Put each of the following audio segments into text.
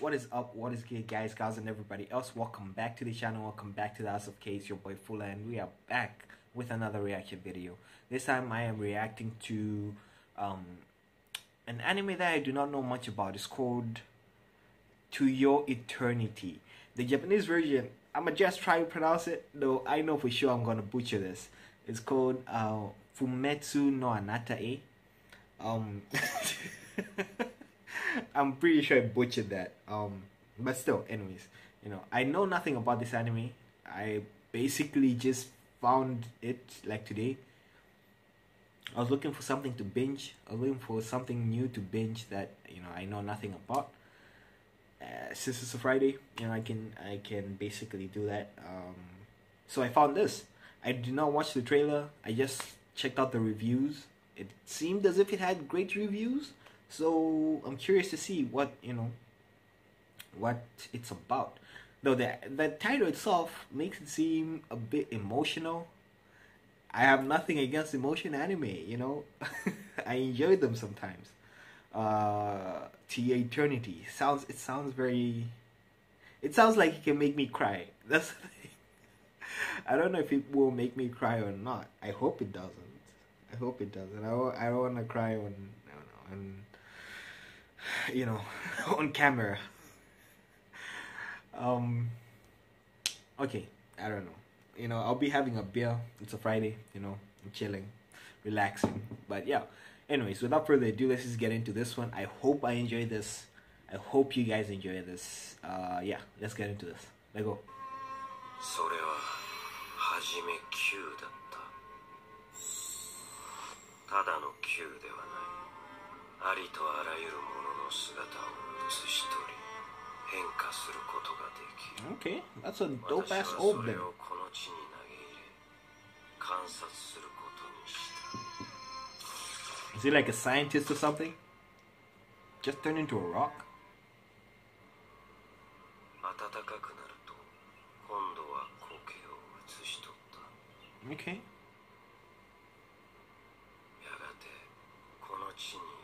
What is up, what is good, guys, gals, and everybody else? Welcome back to the channel, welcome back to the House of K. It's your boy Fula, and we are back with another reaction video. This time I am reacting to an anime that I do not know much about. It's called To Your Eternity. The Japanese version, I'ma just try to pronounce it, though I know for sure I'm gonna butcher this. It's called Fumetsu no Anatae. I'm pretty sure I butchered that, but still, anyways, you know, I know nothing about this anime. I basically just found it, like, today. I was looking for something to binge, I was looking for something new to binge that, you know, I know nothing about. Since it's a Friday, you know, I can basically do that. So I found this. I did not watch the trailer, I just checked out the reviews. It seemed as if it had great reviews. So I'm curious to see what, you know, what it's about. Though the title itself makes it seem a bit emotional. I have nothing against emotion anime, you know. I enjoy them sometimes. To Your Eternity sounds like it can make me cry. That's the thing. I don't know if it will make me cry or not. I hope it doesn't. I hope it doesn't. I don't want to cry when, I don't know, when, you know, on camera. Okay, I don't know, you know, I'll be having a beer. It's a Friday, you know, I'm chilling, relaxing. But yeah, anyways, without further ado, let's just get into this one. I hope I enjoy this. I hope you guys enjoy this. Yeah, let's get into this. Let's go. ありとあらゆるものの姿を映し取り変化することができる。Okay, that's a dope ass old man. この地に投げ入れ観察することにした。Is he like a scientist or something? Just turn into a rock? 暖かくなると今度は光景を映し取った。Okay. やがてこの地に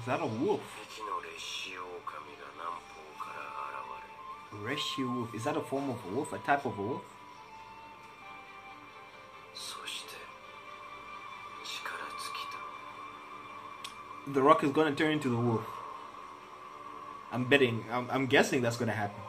Is that a wolf? Reshi wolf. Is that a form of a wolf? A type of a wolf? The rock is gonna turn into the wolf. I'm betting. I'm guessing that's gonna happen.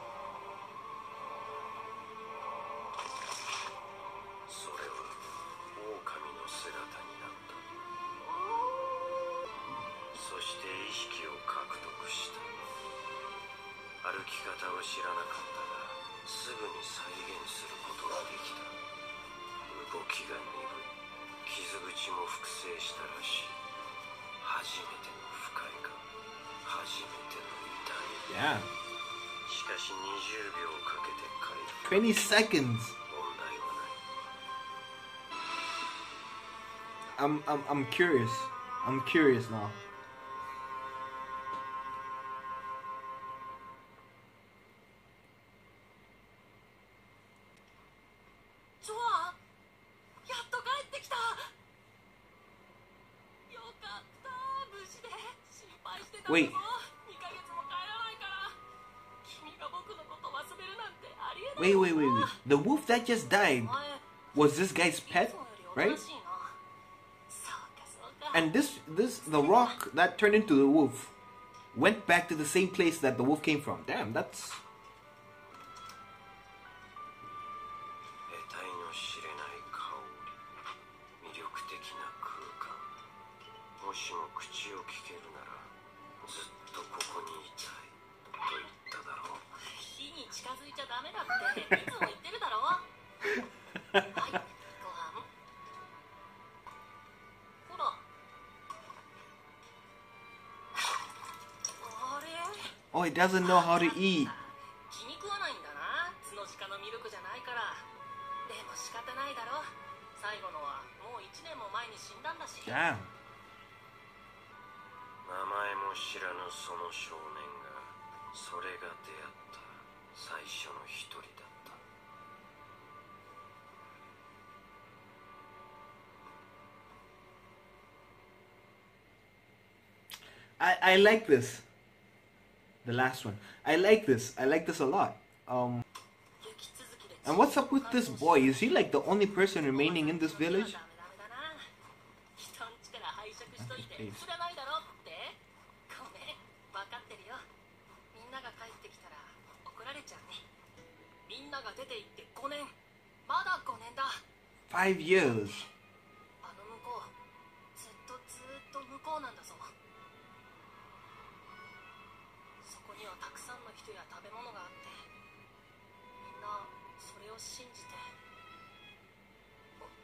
Yeah. 20 seconds. I'm curious. I'm curious now. Wait. Wait. The wolf that just died was this guy's pet, right? And the rock that turned into the wolf went back to the same place that the wolf came from. Damn, that's... Oh, it doesn't know how to eat. Damn. I like this. The last one. I like this. I like this a lot. And what's up with this boy? Is he like the only person remaining in this village? Five years.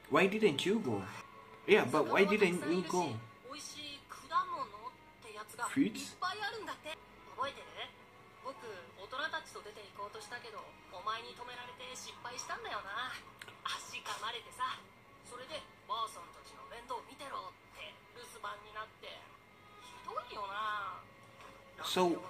Why didn't you go? Yeah, but why didn't you go? Fruits? So...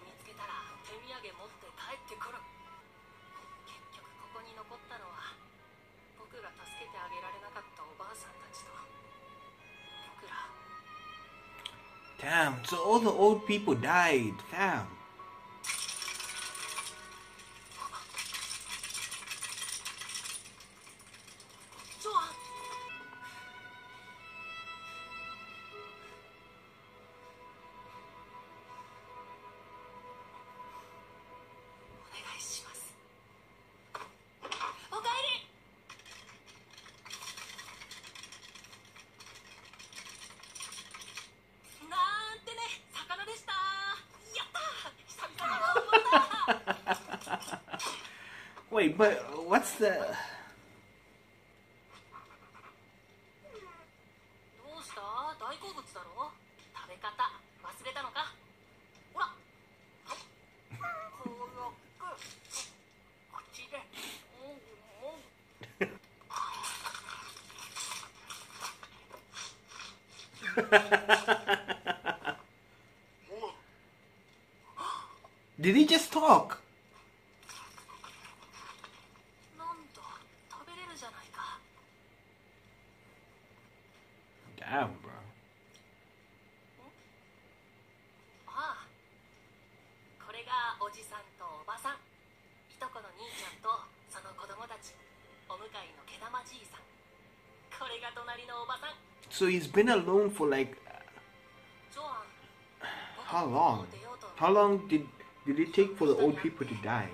damn, so all the old people died, damn. Wait, but what's the... Did he just talk? Damn, bro. So he's been alone for like... how long? How long did it take for the old people to die?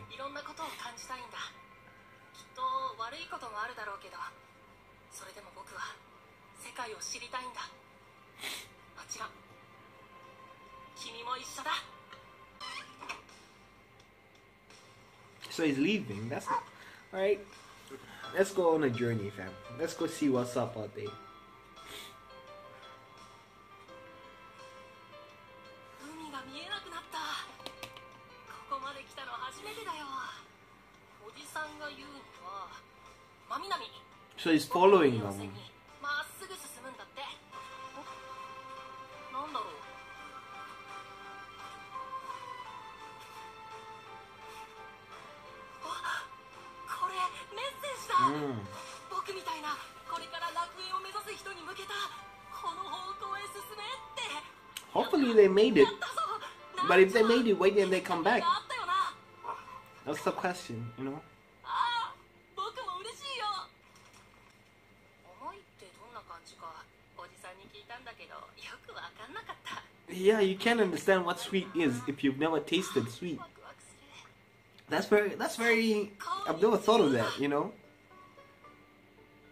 So he's leaving, that's not... Alright, let's go on a journey, fam. Let's go see what's up out there. So he's following them. Hopefully they made it. But if they made it, why didn't they come back? That's the question, you know? Yeah, you can't understand what sweet is if you've never tasted sweet. That's very... I've never thought of that, you know?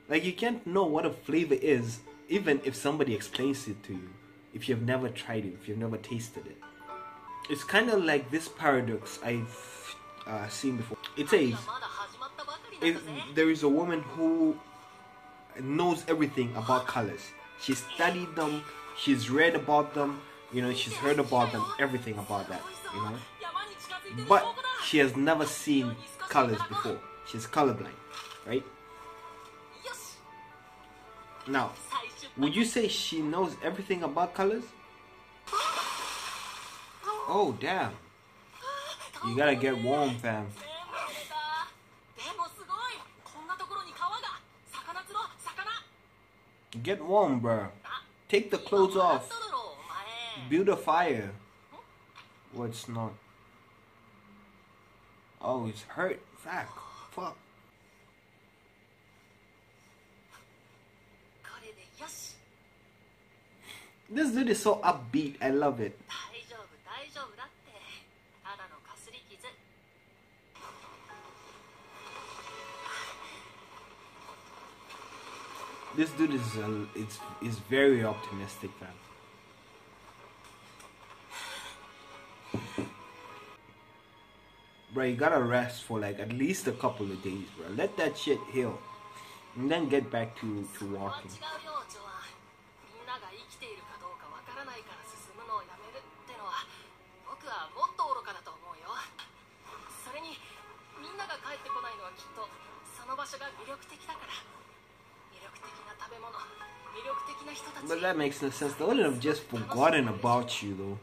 Like, you can't know what a flavor is, even if somebody explains it to you. If you've never tried it, if you've never tasted it. It's kind of like this paradox I've seen before. It says, there is a woman who knows everything about colors. She's studied them, she's read about them, you know, she's heard about them, everything about that, you know? But she has never seen colors before. She's colorblind, right? Now, would you say she knows everything about colors? Oh, damn. You gotta get warm, fam. Get warm, bro. Take the clothes off. Build a fire. what's not. Oh, it's hurt. Fuck. This dude is so upbeat. I love it. This dude is very optimistic, man. Bro, you gotta rest for like at least a couple of days, bro. Let that shit heal, and then get back to walking. But that makes no sense. They wouldn't have just forgotten about you, though.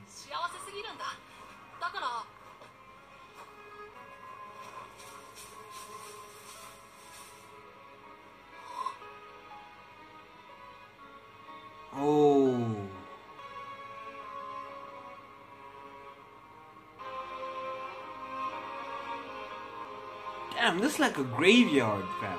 Oh. Damn, this is like a graveyard, fam.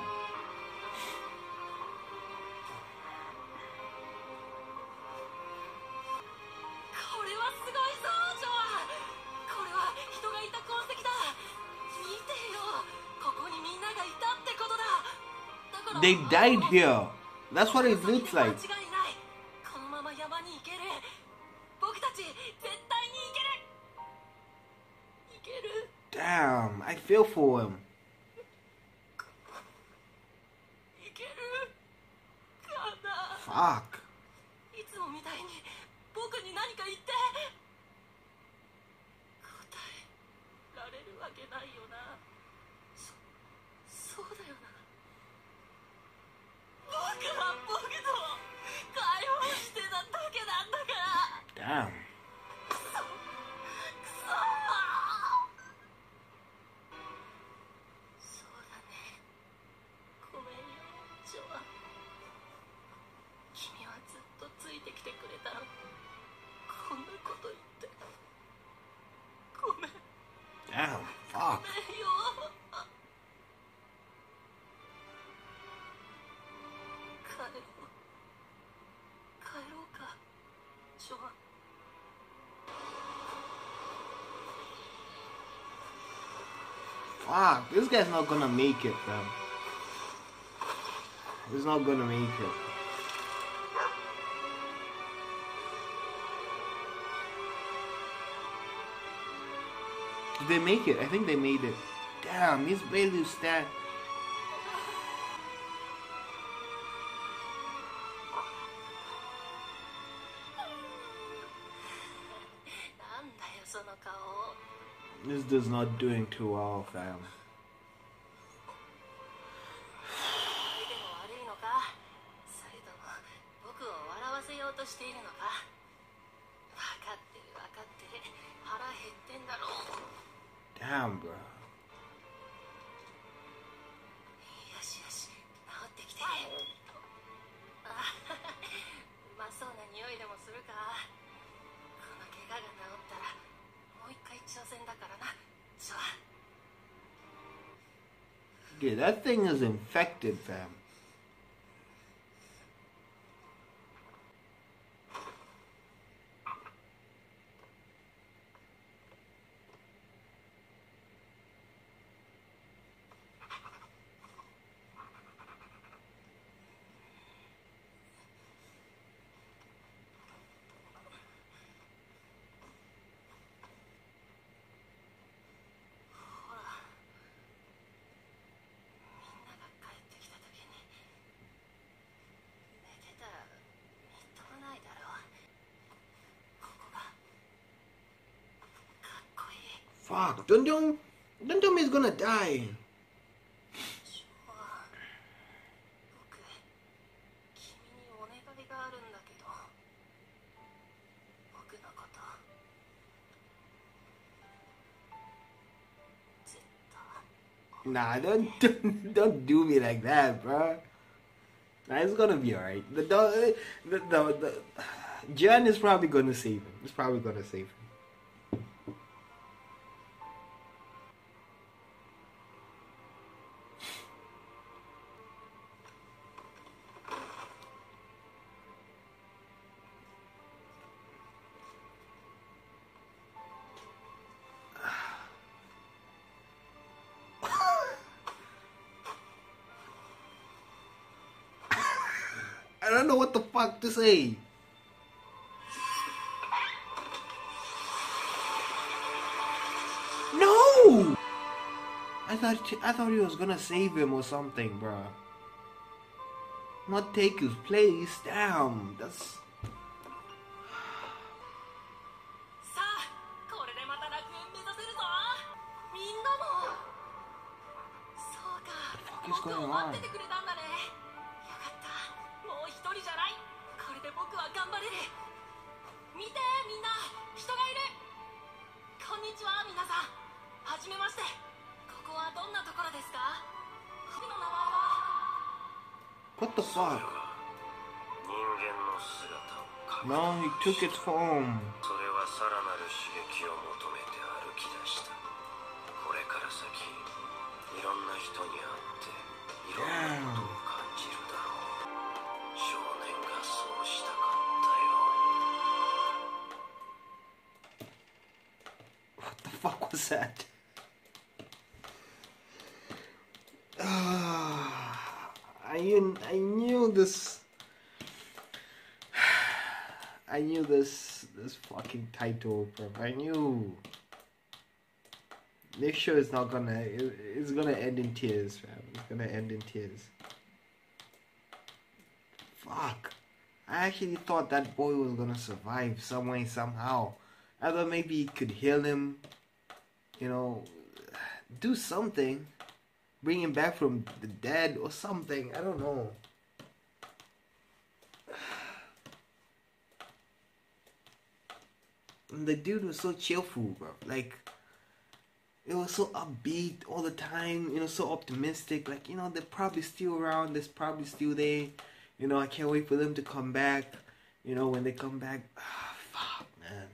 They died here. That's what it looks like. Damn, I feel for him. Fuck. Damn. Damn, fuck. Fuck, this guy's not gonna make it, bro. He's not gonna make it. Did they make it? I think they made it. Damn, he's barely standing. This does not doing too well, fam. Damn, bro. Dude, that thing is infected, fam. Fuck, don't tell me he's gonna die. Nah, don't do me like that, bro. Nah, it's gonna be alright. Jan is probably gonna save him. It's probably gonna save him. I don't know what the fuck to say. No! I thought he was gonna save him or something, bruh. Not take his place, damn. That's... What's going on? What the fuck? No, he took it home. Damn. What the fuck was that? I knew this fucking title, bro. I knew. This show is not gonna. It's gonna end in tears, fam. It's gonna end in tears. Fuck. I actually thought that boy was gonna survive some way, somehow. I thought maybe he could heal him. You know, do something. Bring him back from the dead or something. I don't know. And the dude was so cheerful, bro. Like. It was so upbeat all the time, you know, so optimistic. Like, you know, they're probably still around. They're probably still there. You know, I can't wait for them to come back. You know, when they come back. Ah, fuck, man.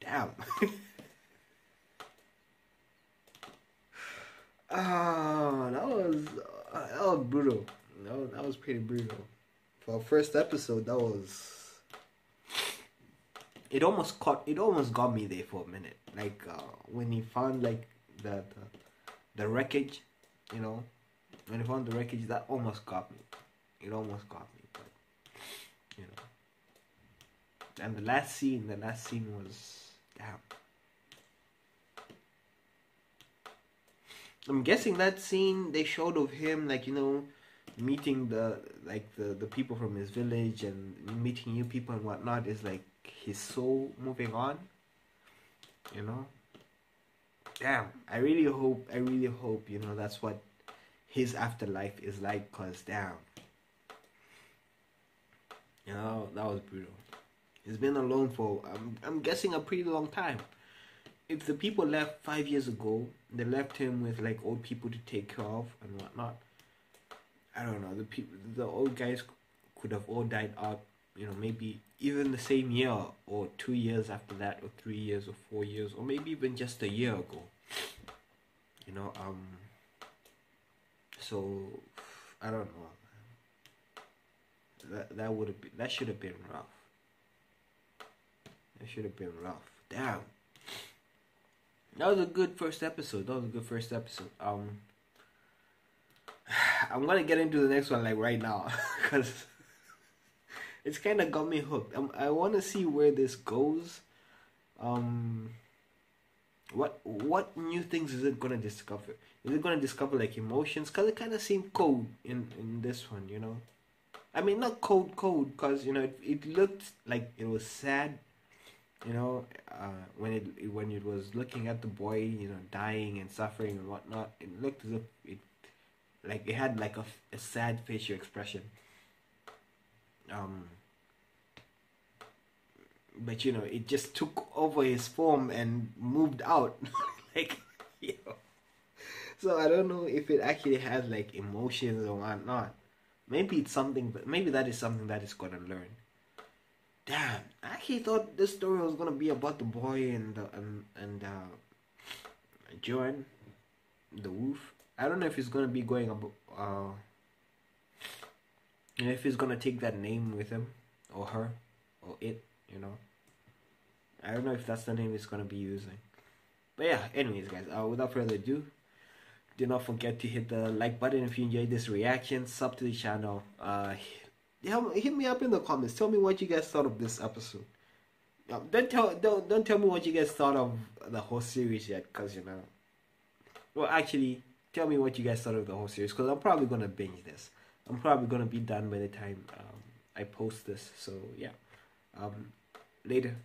Damn. Oh, that was brutal. No, that was pretty brutal. For our first episode, that was... It almost got me there for a minute. Like when he found like the wreckage, you know, when he found the wreckage, that almost got me. It almost got me, but you know. And the last scene was damn. I'm guessing that scene they showed of him, like, you know, meeting the people from his village and meeting new people and whatnot is like. His soul moving on, you know. Damn, I really hope, you know, that's what his afterlife is like, cause damn, you know, that was brutal. He's been alone for, I'm guessing, a pretty long time. If the people left 5 years ago, they left him with like old people to take care of and whatnot. I don't know, the old guys could have all died out, you know, maybe even the same year or 2 years after that or 3 years or 4 years or maybe even just a year ago, you know. So I don't know, man. That should have been rough. Damn, that was a good first episode. I'm gonna get into the next one like right now because it's kind of got me hooked. I want to see where this goes. What new things is it gonna discover? Is it gonna discover like emotions? Cause it kind of seemed cold in this one, you know. I mean, not cold, cause you know it looked like it was sad, you know, when it was looking at the boy, you know, dying and suffering and whatnot. It looked as if it had like a sad facial expression. But you know, it just took over his form and moved out. Like, you know. So I don't know if it actually has like emotions or whatnot. Maybe it's something, but maybe that is something that it's gonna learn. Damn, I actually thought this story was gonna be about the boy and Joan, the wolf. I don't know if it's gonna be going about. You know, if he's gonna take that name with him, or her, or it, you know. I don't know if that's the name he's gonna be using. But yeah, anyways guys, without further ado, do not forget to hit the like button if you enjoyed this reaction. Sub to the channel. Hit me up in the comments. Tell me what you guys thought of this episode. Don't tell me what you guys thought of the whole series yet, because you know. Well, actually, tell me what you guys thought of the whole series, because I'm probably gonna binge this. I'm probably gonna be done by the time I post this. So yeah, later.